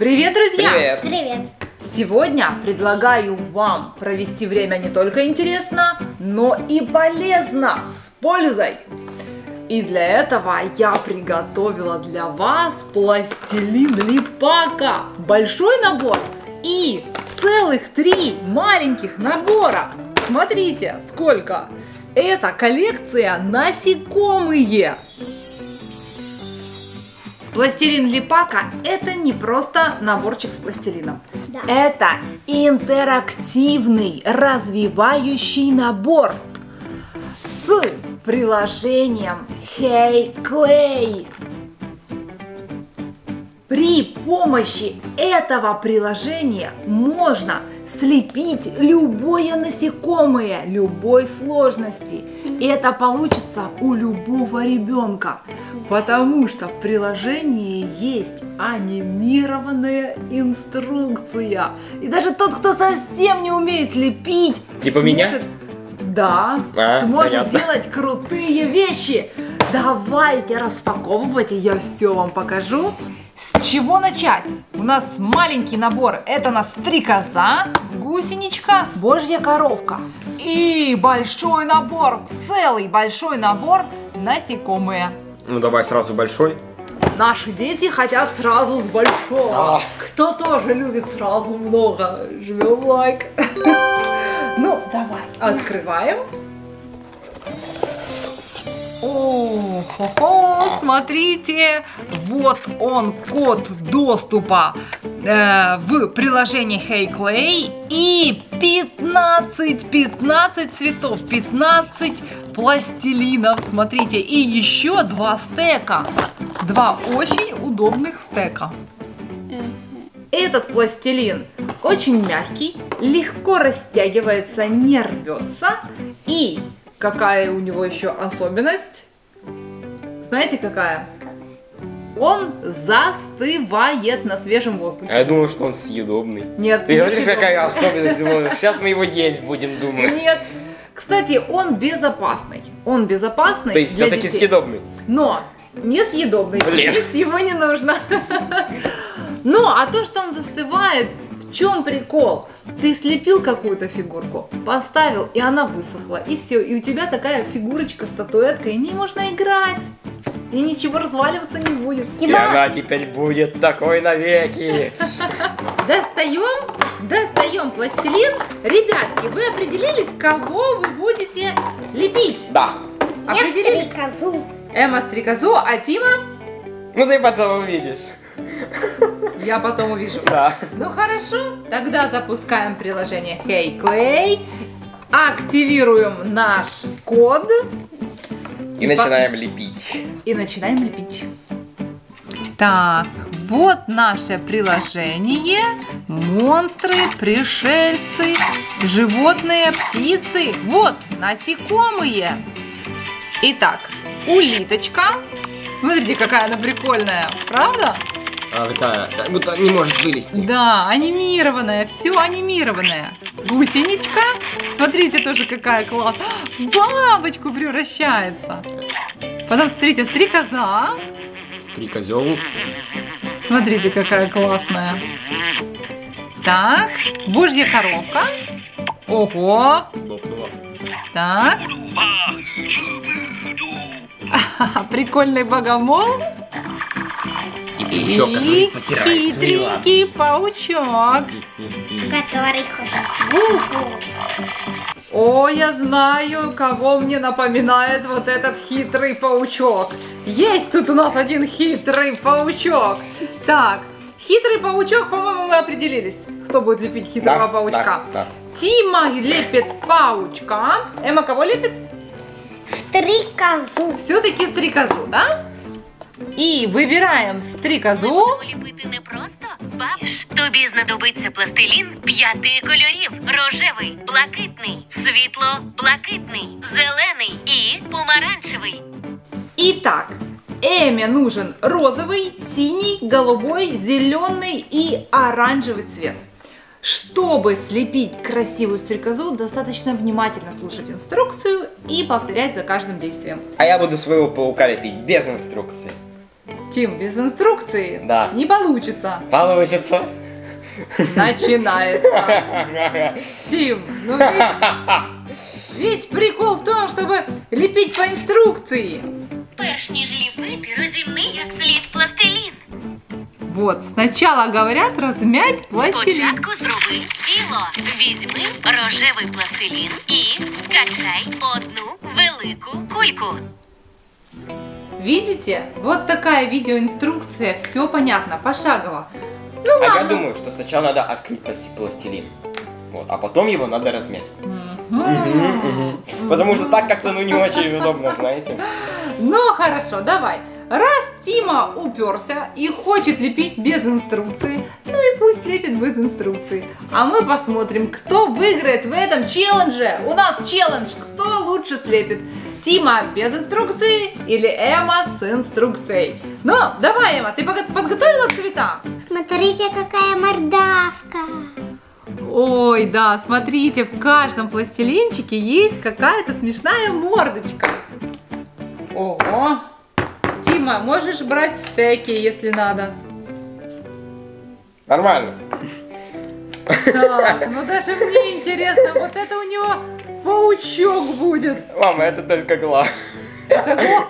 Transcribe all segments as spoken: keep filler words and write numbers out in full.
Привет, друзья! Привет! Привет! Сегодня предлагаю вам провести время не только интересно, но и полезно, с пользой. И для этого я приготовила для вас пластилин Липака, большой набор и целых три маленьких набора. Смотрите, сколько! Это коллекция «Насекомые». Пластилин Липака – это не просто наборчик с пластилином. Да. Это интерактивный, развивающий набор с приложением Hey Clay. При помощи этого приложения можно слепить любое насекомое, любой сложности. И это получится у любого ребенка, потому что в приложении есть анимированная инструкция. И даже тот, кто совсем не умеет лепить, типа сможет... меня? Да, а, сможет понятно. Делать крутые вещи. Давайте распаковывать, и я все вам покажу. С чего начать? У нас маленький набор. Это у нас стрекоза, гусеничка, божья коровка. И большой набор, целый большой набор насекомые. Ну давай сразу большой. Наши дети хотят сразу с большого. А. Кто тоже любит сразу много, жмем лайк. Ну давай, открываем. О, хо -хо, смотрите, вот он код доступа э, в приложении Hey Clay и пятнадцать, пятнадцать цветов, пятнадцать пластилинов, смотрите, и еще два стека, два очень удобных стека. Этот пластилин очень мягкий, легко растягивается, не рвется и... Какая у него еще особенность? Знаете, какая? Он застывает на свежем воздухе. А я думал, что он съедобный. Нет. Ты говоришь, какая особенность? Сейчас мы его есть будем, думаю. Нет. Кстати, он безопасный. Он безопасный. То есть все-таки съедобный. Но не съедобный. Есть его не нужно. Ну, а то, что он застывает, в чем прикол? Ты слепил какую-то фигурку, поставил, и она высохла, и все. И у тебя такая фигурочка, статуэтка, и не можно играть. И ничего разваливаться не будет. И она теперь будет такой навеки. Достаем, достаем пластилин. Ребятки, вы определились, кого вы будете лепить? Да. Я стрекозу. Эмма стрекозу, а Тима? Ну ты потом увидишь. Я потом увижу. Да. Ну хорошо, тогда запускаем приложение Hey Clay, активируем наш код и, и начинаем по... лепить. И начинаем лепить. Так, вот наше приложение. Монстры, пришельцы, животные, птицы. Вот насекомые. Итак, улиточка. Смотрите, какая она прикольная, правда? А, такая, как будто не может вылезти. Да, анимированная, все анимированное. Гусеничка, смотрите, тоже какая классная. В бабочку превращается. Потом, смотрите, стрекоза. Стрекозел. Смотрите, какая классная. Так, божья коровка. Ого. Так. Прикольный богомол. И, еще, и хитренький паучок. Который хочет. О, я знаю, кого мне напоминает вот этот хитрый паучок. Есть тут у нас один хитрый паучок. Так, хитрый паучок, по-моему, мы определились, кто будет лепить хитрого да, паучка. Да, да. Тима лепит паучка. Эмма кого лепит? Стрекозу. Все-таки стрекозу, да? І вибираємо стрікозу. Ми ліпити не просто бабіж. Тобі знадобиться пластилін п'яти кольорів. Рожевий, блакитний, світло-блакитний, зелений і помаранчевий. І так, Эме нужен розовий, синий, голубой, зеленый и оранжевый цвет. Чтобы слепить красивую стрекозу, достаточно внимательно слушать инструкцию и повторять за каждым действием. А я буду своего паука лепить без инструкции. Тим, без инструкции да. не получится. Получится. Начинается. Тим, ну весь, весь прикол в том, чтобы лепить по инструкции. Перш ніж ліпити, розімни як слід пластилін. Вот, сначала говорят размять пластилин. Спочатку зроби тіло. Візьми рожевий пластилін і скачай одну велику кульку. Видите? Вот такая видеоинструкция. Все понятно, пошагово. Ну, а ладно. Я думаю, что сначала надо открыть пластилин. Вот, а потом его надо размять. Угу, угу. Потому что так как-то ну не очень удобно, знаете. Ну хорошо, давай. Раз Тима уперся и хочет лепить без инструкции, ну и пусть лепит без инструкции. А мы посмотрим, кто выиграет в этом челлендже. У нас челлендж, кто лучше слепит. Тима без инструкции или Эмма с инструкцией. Ну, давай, Эмма, ты подготовила цвета? Смотрите, какая мордавка. Ой, да, смотрите, в каждом пластилинчике есть какая-то смешная мордочка. Ого! Тима, можешь брать стеки, если надо. Нормально. Да, ну даже мне интересно, вот это у него паучок будет. Мама, это только глаз. Это глаз,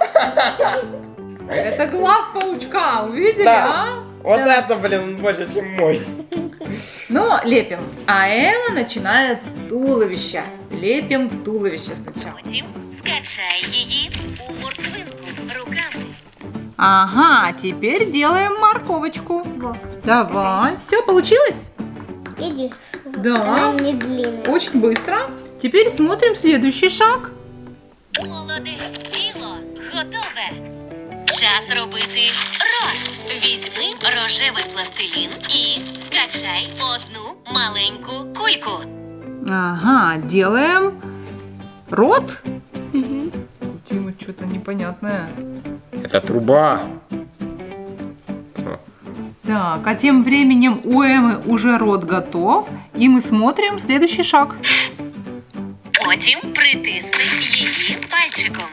это глаз паучка, увидели, да. а? Вот да. это, блин, больше, чем мой. Ну, лепим. А Эмма начинает с туловища. Лепим туловище сначала. Потім скачай ее у морковинку руками. Ага, теперь делаем морковочку. Вот. Давай. Все, получилось? Иди. Да. Очень быстро. Теперь смотрим следующий шаг. Молодец, тело готове. Час робити рот. Візьми рожевий пластилін і скачай одну маленьку кульку. Ага, делаем рот. Угу. Дима, что-то непонятное. Это труба. Так, а тем временем у Эммы уже рот готов. И мы смотрим следующий шаг. Потім притисни її пальчиком.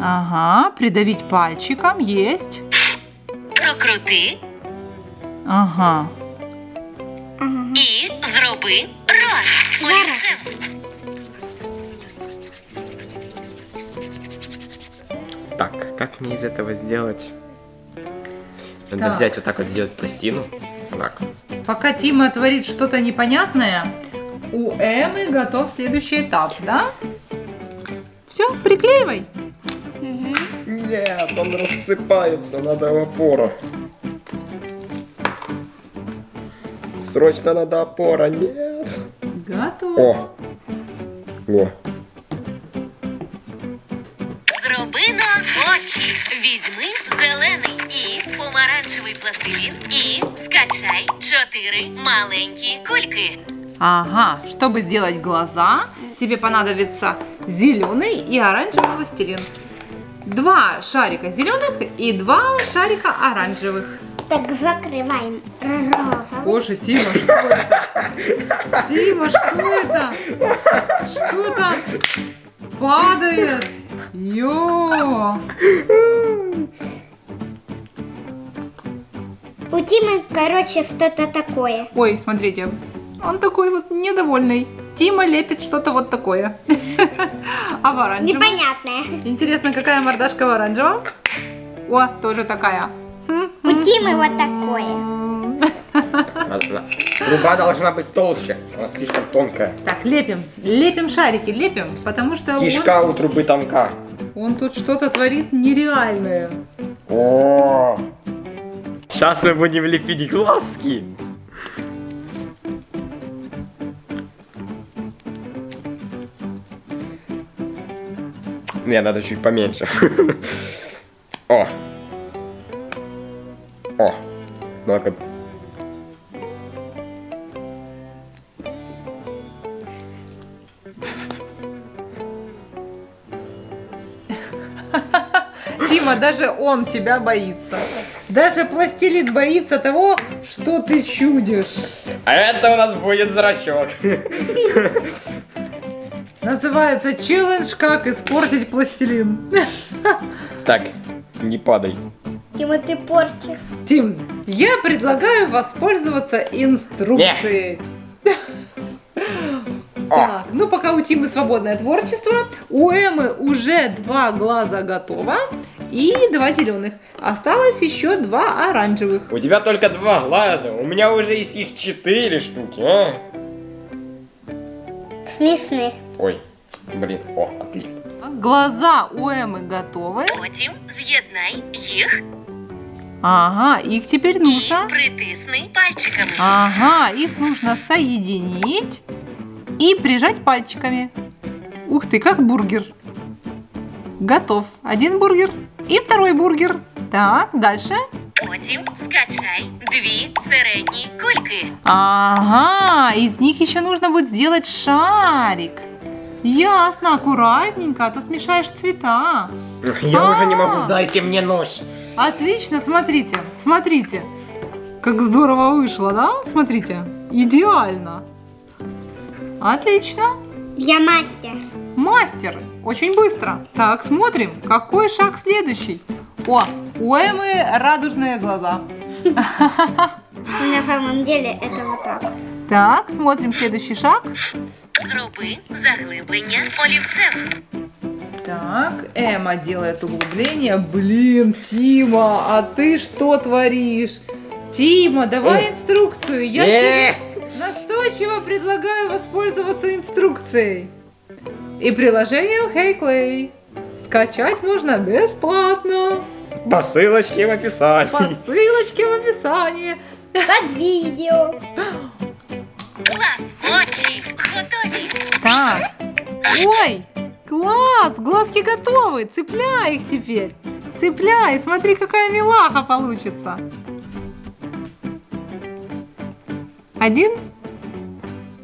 Ага, придавить пальчиком, есть. Прокрути. Ага. И зроби рот олівцем. Так, как мне из этого сделать? Надо так. взять вот так вот, сделать пластину. Так. Пока Тима творит что-то непонятное, у Эммы готов следующий этап, да? Все, приклеивай. Нет, он рассыпается, надо в опору. Срочно надо опора, нет. Готово. О. О. Зроби на очі. Візьми зелений і помаранчевий пластилін і скачай чотири маленькі кульки. Ага, чтобы сделать глаза, тебе понадобится зеленый и оранжевый пластилин. Два шарика зеленых и два шарика оранжевых. Так, закрываем розовый. Боже, Тима, что это? Тима, что это? Что-то падает. Йо! У Тимы, короче, что-то такое. Ой, смотрите, он такой вот недовольный. Тима лепит что-то вот такое. А в оранжевом? Непонятное. Интересно, какая мордашка в оранжевом? О, тоже такая. У Тимы вот такое. Труба должна быть толще, она слишком тонкая. Так, лепим, лепим шарики, лепим, потому что... Кишка он... у трубы тонка. Он тут что-то творит нереальное. О, сейчас мы будем лепить глазки. Не, надо чуть поменьше. О! О! Ну-ка. Тима, даже он тебя боится. Даже пластилин боится того, что ты чудишь. А это у нас будет зрачок. Называется челлендж «Как испортить пластилин». Так, не падай. Тима, ты порчишь. Тим, я предлагаю воспользоваться инструкцией. Так, ну пока у Тимы свободное творчество, у Эммы уже два глаза готово и два зеленых. Осталось еще два оранжевых. У тебя только два глаза, у меня уже есть их четыре штуки, а? Смешных. Ой, блин, о, отлично. Глаза у Эммы готовы. Потім з'єднай їх. Ага, их теперь нужно... И притисни пальчиками. Ага, их нужно соединить и прижать пальчиками. Ух ты, как бургер. Готов. Один бургер и второй бургер. Так, дальше. Потім скачай две средние кульки. Ага, из них еще нужно будет сделать шарик. Ясно, аккуратненько, а то смешаешь цвета. Я а-а-а. уже не могу, дайте мне нож. Отлично, смотрите, смотрите. Как здорово вышло, да? Смотрите, идеально. Отлично. Я мастер. Мастер, очень быстро. Так, смотрим, какой шаг следующий. О, у Эммы радужные глаза. На самом деле это вот так. Так, смотрим следующий шаг. Зроби заглиблення олівцем. Так, Эмма делает углубление. Блин, Тима, а ты что творишь? Тима, давай инструкцию. Я тебе настойчиво предлагаю воспользоваться инструкцией. И приложением Hey Clay. Скачать можно бесплатно. По ссылочке в описании. По ссылочке в описании. Под видео. Класс, очи, готовы. Так, ой, класс, глазки готовы, цепляй их теперь. Цепляй, смотри, какая милаха получится. Один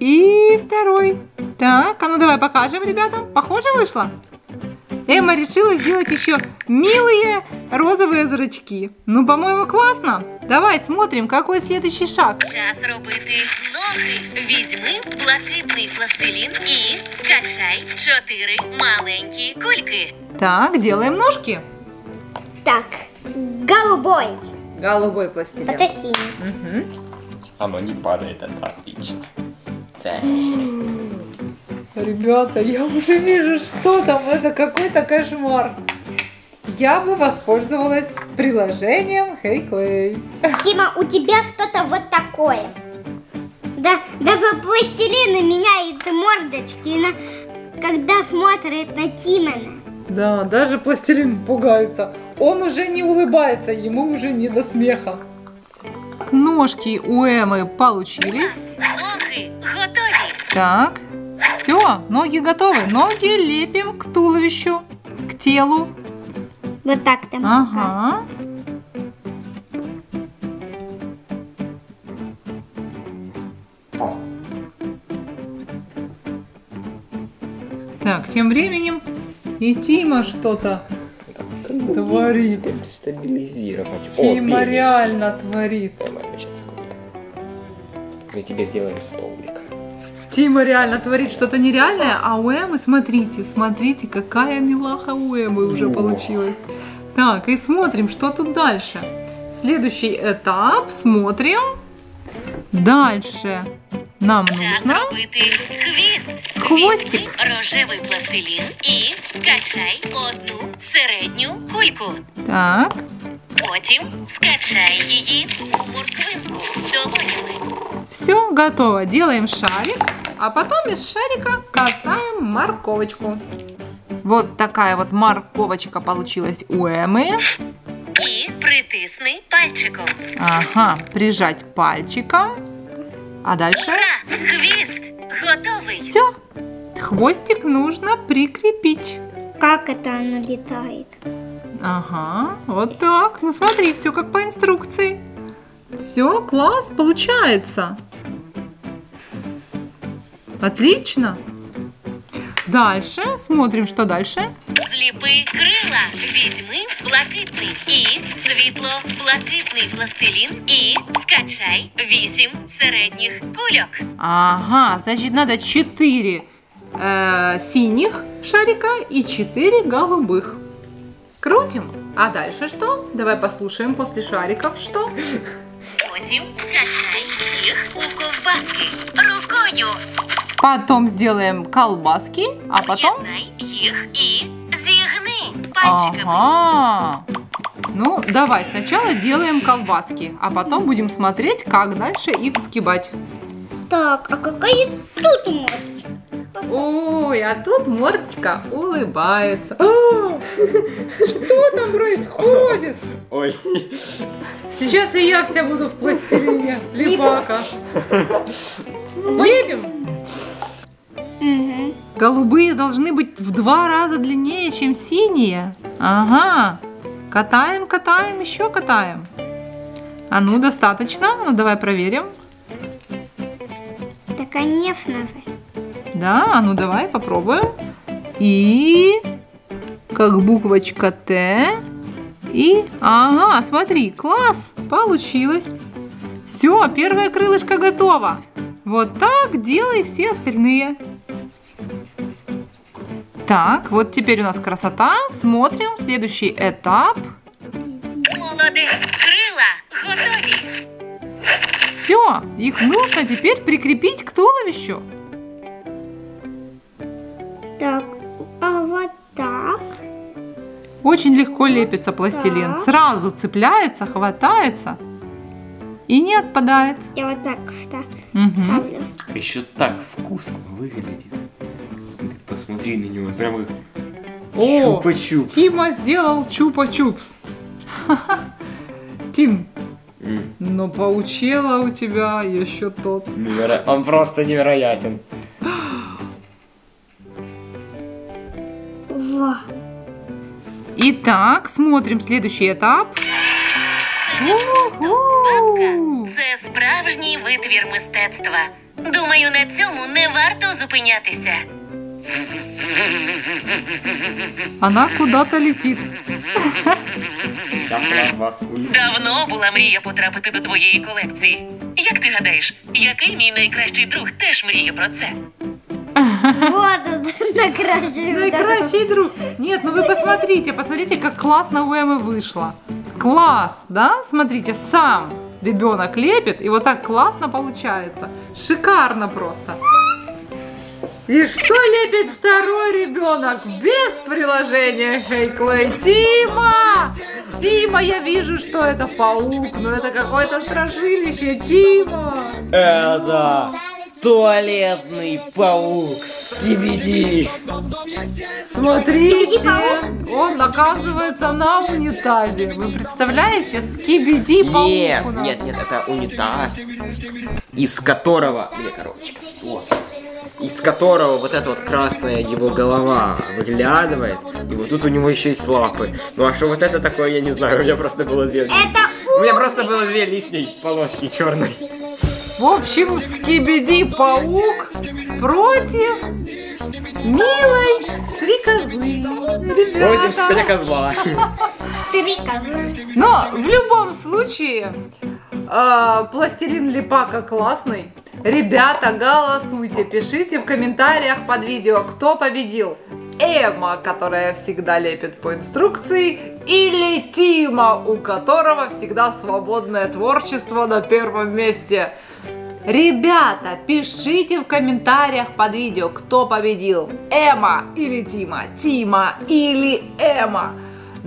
и второй. Так, а ну давай покажем, ребята, похоже вышло? Эмма решила сделать еще милые розовые зрачки. Ну, по-моему, классно. Давай смотрим, какой следующий шаг. Сейчас робити ноги. Візьми блакитний пластилін и скачай четыре маленькие кульки. Так, делаем ножки. Так, голубой. Голубой пластилин. Это синий. Угу. Оно не падает, это отлично. Так. Ребята, я уже вижу, что там, это какой-то кошмар. Я бы воспользовалась приложением Hey Clay. Тима, у тебя что-то вот такое. Да, даже пластилин на меня и ты мордочки, на, когда смотрит на Тимона. Да, даже пластилин пугается. Он уже не улыбается, ему уже не до смеха. Ножки у Эммы получились. Ноги готовы. Так. Все, ноги готовы. Ноги лепим к туловищу, к телу. Вот так там. Ага. Так, тем временем и Тима что-то творит. Стабилизировать. Тима О, реально творит. Мы тебе сделаем столбик. Тима реально творит что-то нереальное, а у Эммы, смотрите, смотрите, какая милаха у Эммы уже получилась. Так, и смотрим, что тут дальше. Следующий этап, смотрим. Дальше нам нужно хвостик. Рожевый пластилин и скачай одну среднюю кульку. Так. Потім скачай її у морквинку долонями. Все, готово. Делаем шарик, а потом из шарика катаем морковочку. Вот такая вот морковочка получилась у Эммы. И притисни пальчиком. Ага, прижать пальчиком. А дальше? Ура! Хвост готовый. Все, хвостик нужно прикрепить. Как это оно летает? Ага, вот так. Ну смотри, все как по инструкции. Все, класс, получается. Отлично. Дальше, смотрим, что дальше. Слепые крыла. Возьми блакитный и светло-блакитный пластилин и скачай восемь средних кулек. Ага, значит, надо четыре э, синих шарика и четыре голубых. Крутим. А дальше что? Давай послушаем после шариков, что? Подим, скачай их у колбаски рукою. Потом сделаем колбаски, а потом... З'єднай их и зигни пальчиками. Ага. Ну, давай сначала делаем колбаски, а потом будем смотреть, как дальше их сгибать. Так, а какая тут мордочка? Ой, а тут мордочка улыбается. А, что там происходит? Ой. Сейчас и я вся буду в пластилине. Липака. Лепим. Угу. Голубые должны быть в два раза длиннее, чем синие. Ага. Катаем, катаем, еще катаем. А ну, достаточно. Ну, давай проверим. Да, конечно. Да, а ну, давай попробуем. И как буквочка Т. И, ага, смотри, класс, получилось. Все, первое крылышко готово. Вот так делай все остальные. Так, вот теперь у нас красота. Смотрим следующий этап. Молодец, крыла готовы. Все, их нужно теперь прикрепить к туловищу. Так, а вот так. Очень легко лепится пластилин. Сразу цепляется, хватается и не отпадает. Я вот так ставлю. Еще так вкусно выглядит. Посмотри на него, прям их чупа-чупс. Тима сделал чупа-чупс. Тим, mm. но паучела у тебя еще тот. Неверо... Он просто невероятен. Итак, смотрим следующий этап. Це справжній витвір мистецтва. Думаю, на цьому не варто зупинятися. Она куда-то летит. Давно була мрія потрапити до твоєї колекції. Як ти гадаєш, який мій найкращий друг теж мріє про це? Вот он, найкращий друг. Найкращий друг. Нет, ну вы посмотрите, посмотрите, как классно у Эммы вышло. Класс, да? Смотрите, сам ребенок лепит, и вот так классно получается. Шикарно просто. И что лепит второй ребенок без приложения Hey Clay? Тима! Тима, я вижу, что это паук, но это какое-то страшилище, Тима! Это туалетный паук Скибиди! Смотрите, он оказывается на унитазе. Вы представляете, Скибиди паук нет, у нас. Нет, нет, это унитаз, из которого... Где коробочка? Вот. Из которого вот эта вот красная его голова выглядывает. И вот тут у него еще есть лапы. Ну а что вот это такое, я не знаю. У меня просто было две. У меня просто было две лишние полоски черной. В общем, Скибиди-паук против милой стрекозы. Против стрекозла. Но в любом случае, пластилин Липака классный. Ребята, голосуйте, пишите в комментариях под видео, кто победил. Эмма, которая всегда лепит по инструкции, или Тима, у которого всегда свободное творчество на первом месте. Ребята, пишите в комментариях под видео, кто победил. Эмма или Тима, Тима или Эмма.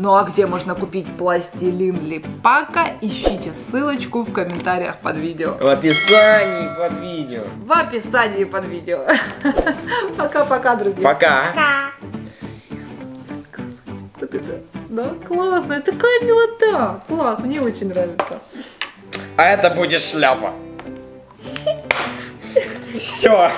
Ну а где можно купить пластилин Липака, ищите ссылочку в комментариях под видео. В описании под видео. В описании под видео. Пока-пока, друзья. Пока. Да, классная, такая милота. Класс, мне очень нравится. А это будет шляпа. Все.